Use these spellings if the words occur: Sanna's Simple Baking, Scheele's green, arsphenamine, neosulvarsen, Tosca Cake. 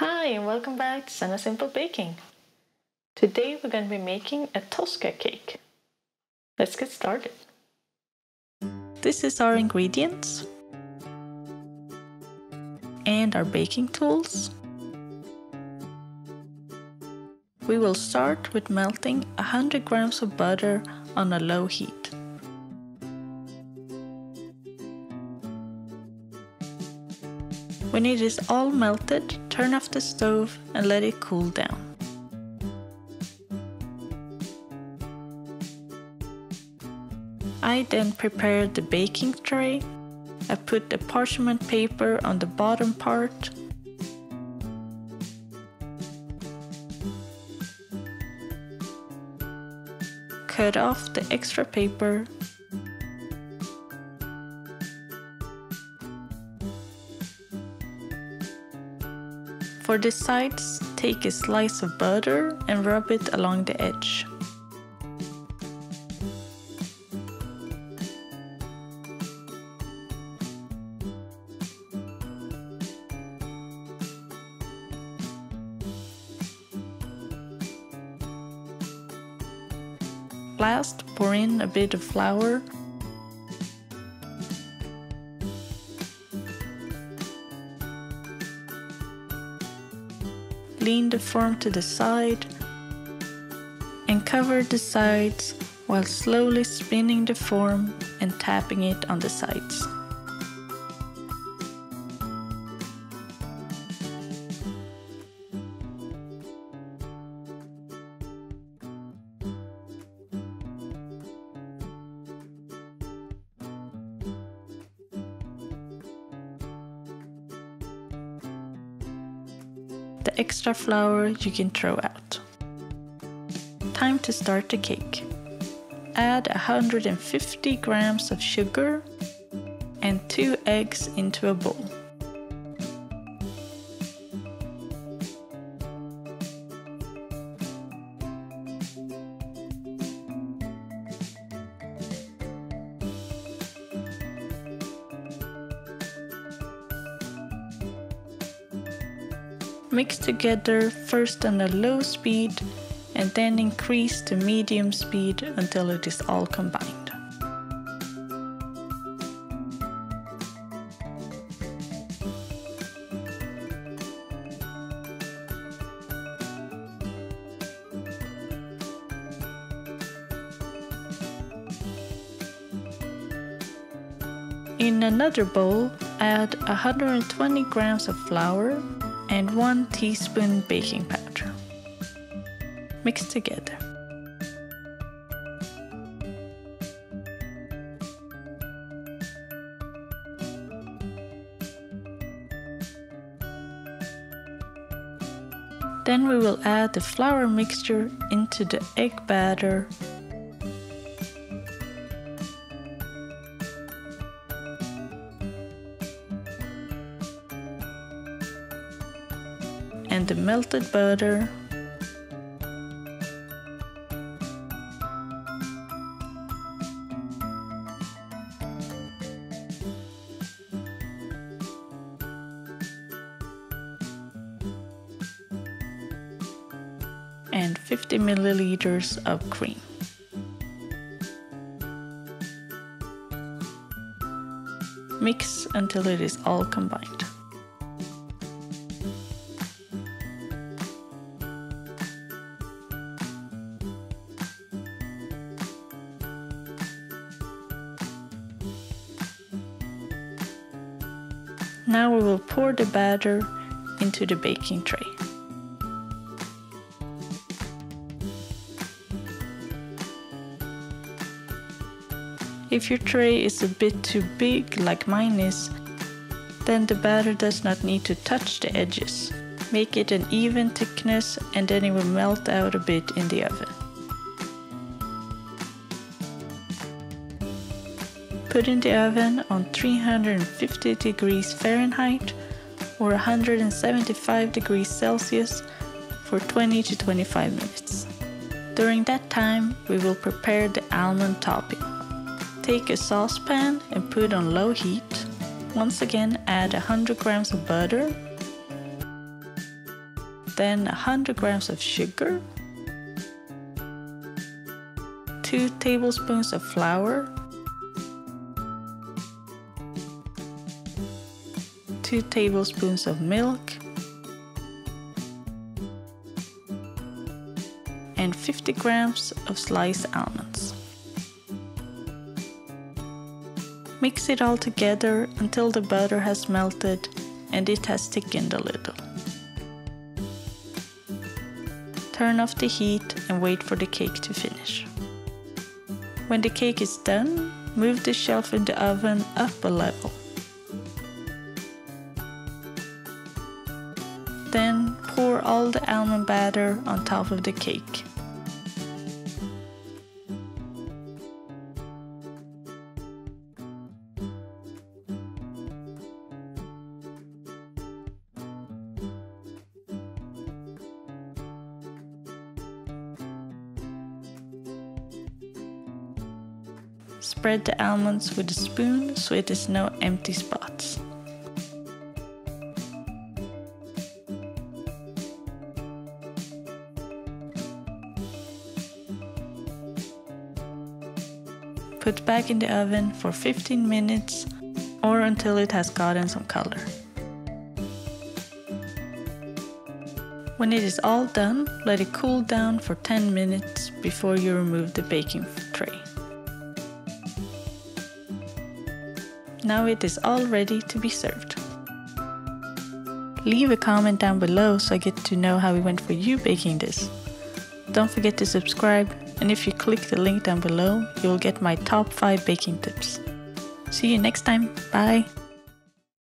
Hi and welcome back to Sanna's Simple Baking. Today we're going to be making a Tosca cake. Let's get started. This is our ingredients and our baking tools. We will start with melting 100 grams of butter on a low heat. When it is all melted, turn off the stove and let it cool down. I then prepared the baking tray. I put the parchment paper on the bottom part. Cut off the extra paper. For the sides, take a slice of butter and rub it along the edge. Last, pour in a bit of flour. Lean the form to the side and cover the sides while slowly spinning the form and tapping it on the sides. The extra flour you can throw out. Time to start the cake. Add 150 grams of sugar and 2 eggs into a bowl. Mix together first on a low speed and then increase to medium speed until it is all combined. In another bowl, add 120 grams of flour and 1 teaspoon baking powder. Mix together. Then we will add the flour mixture into the egg batter. And the melted butter. And 50 milliliters of cream. Mix until it is all combined. Now we will pour the batter into the baking tray. If your tray is a bit too big, like mine is, then the batter does not need to touch the edges. Make it an even thickness and then it will melt out a bit in the oven. Put in the oven on 350 degrees Fahrenheit or 175 degrees Celsius for 20 to 25 minutes. During that time, we will prepare the almond topping. Take a saucepan and put on low heat. Once again, add 100 grams of butter then 100 grams of sugar, 2 tablespoons of flour, 2 tablespoons of milk, and 50 grams of sliced almonds. Mix it all together until the butter has melted and it has thickened a little. Turn off the heat and wait for the cake to finish. When the cake is done, move the shelf in the oven up a level. Then pour all the almond batter on top of the cake. Spread the almonds with a spoon so it is no empty spots. Put back in the oven for 15 minutes or until it has gotten some color. When it is all done, let it cool down for 10 minutes before you remove the baking tray. Now it is all ready to be served. Leave a comment down below so I get to know how it went for you baking this. Don't forget to subscribe, and if you click the link down below, you'll get my top 5 baking tips. See you next time, bye!